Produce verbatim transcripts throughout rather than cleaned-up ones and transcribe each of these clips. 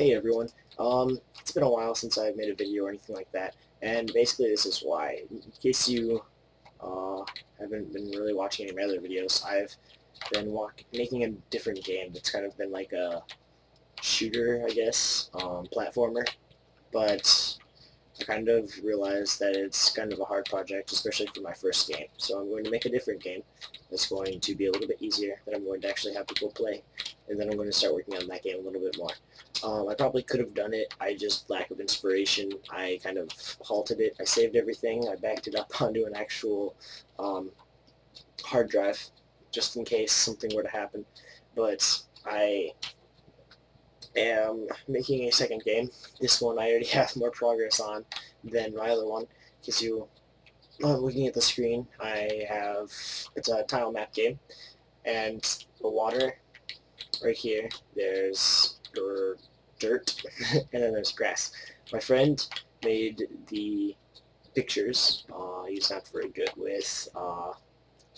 Hey everyone, um, it's been a while since I've made a video or anything like that, and basically this is why. In case you uh, haven't been really watching any of my other videos, I've been walk making a different game that's kind of been like a shooter, I guess, um, platformer, but I kind of realized that it's kind of a hard project, especially for my first game, so I'm going to make a different game that's going to be a little bit easier, that I'm going to actually have people play, and then I'm going to start working on that game a little bit more. Um, I probably could have done it, I just, lack of inspiration, I kind of halted it, I saved everything, I backed it up onto an actual um, hard drive, just in case something were to happen, but I am making a second game. This one I already have more progress on than my other one, because you, uh, looking at the screen, I have, it's a tile map game, and the water, right here, there's dirt, and then there's grass. My friend made the pictures, uh, he's not very good with uh,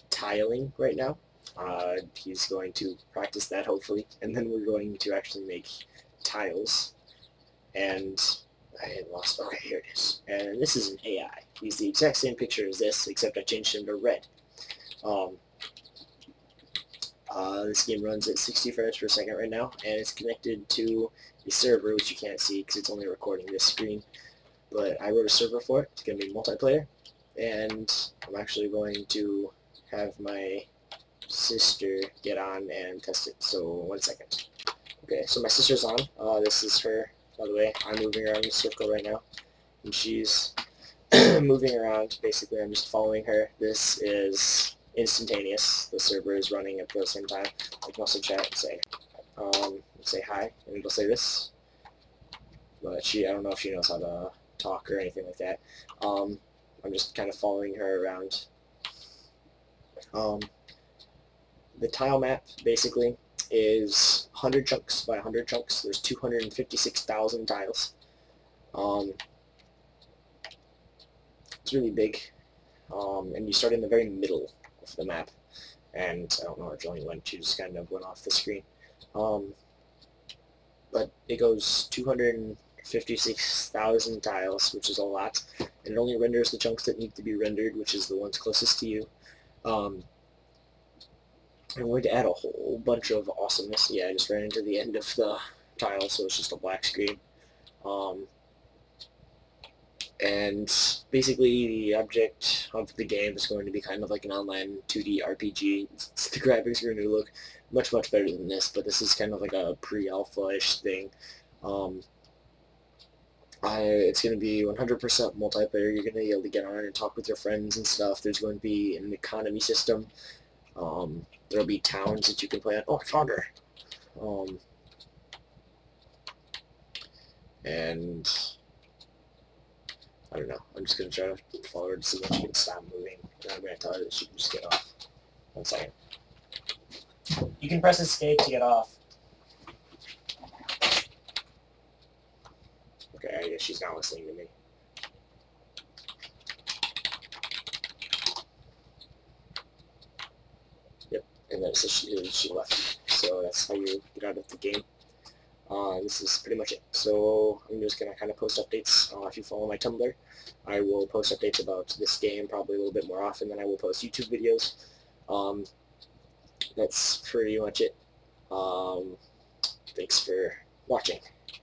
tiling right now. Uh, he's going to practice that, hopefully, and then we're going to actually make tiles, and I lost, okay, here it is, and this is an A I. He's the exact same picture as this, except I changed him to red. Um, Uh, this game runs at sixty frames per second right now, and it's connected to a server, which you can't see because it's only recording this screen. But I wrote a server for it. It's going to be multiplayer, and I'm actually going to have my sister get on and test it. So one second. Okay, so my sister's on. Uh, this is her, by the way. I'm moving around in a circle right now, and she's moving around. Basically, I'm just following her. This is instantaneous. The server is running at the same time. I can also chat and say, um, say hi, and it'll say this. But she, I don't know if she knows how to talk or anything like that. Um, I'm just kind of following her around. Um, the tile map, basically, is one hundred chunks by one hundred chunks. There's two hundred fifty-six thousand tiles. Um, it's really big. Um, and you start in the very middle of the map, and I don't know where Jolene went, she just kind of went off the screen. Um, but it goes two hundred fifty-six thousand tiles, which is a lot, and it only renders the chunks that need to be rendered, which is the ones closest to you. Um, I'm going to add a whole bunch of awesomeness. Yeah, I just ran into the end of the tile, so it's just a black screen. Um, And basically the object of the game is going to be kind of like an online two D R P G. It's, the graphics are going to look much, much better than this, but this is kind of like a pre-alpha-ish thing. Um, I, it's going to be one hundred percent multiplayer. You're going to be able to get on and talk with your friends and stuff. There's going to be an economy system. Um, there will be towns that you can play on. Oh, I found her! Um, and I don't know, I'm just going to try to follow her to see when she can stop moving, and I'm going to tell her that she can just get off. One second. You can press escape to get off. Okay, I guess she's not listening to me. Yep, and then so she, she left. So that's how you get out of the game. Uh, this is pretty much it. So I'm just going to kind of post updates. Uh, if you follow my Tumblr, I will post updates about this game probably a little bit more often than I will post YouTube videos. Um, that's pretty much it. Um, thanks for watching.